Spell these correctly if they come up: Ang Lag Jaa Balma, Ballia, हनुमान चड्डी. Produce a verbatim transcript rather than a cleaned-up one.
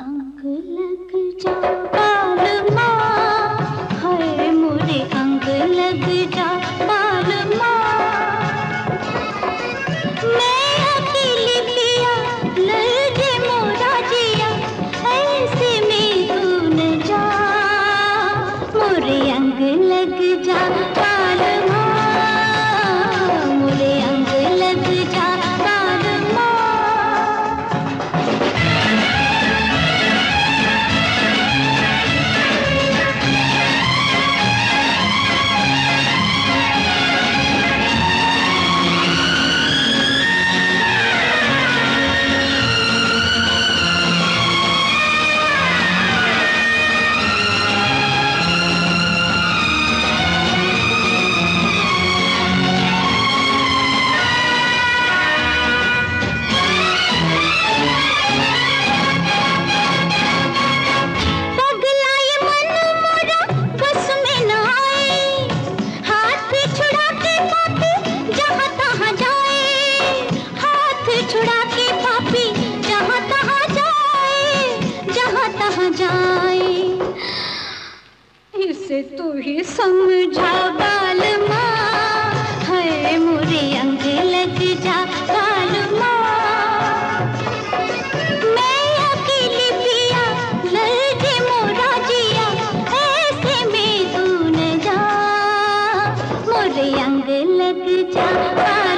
अंग लग जा बालमा, हाय मोरे अंग लग जा बालमा। मैं अकेली पिया लगे मोरा जिया, ऐसे में तू न जा। मोरे अंग लग जा बालमा, मोरे अंग लग जा बालमा। छुड़ा के पापी जहाँ तहाँ जाए, जहाँ तहाँ जाए। इसे तू ही समझा बालमा, है मोरे अंग लग जा बालमा। मैं अकेली पिया लगे मोरा जिया, ऐसे में तू न जा। मोरे अंग लग जा।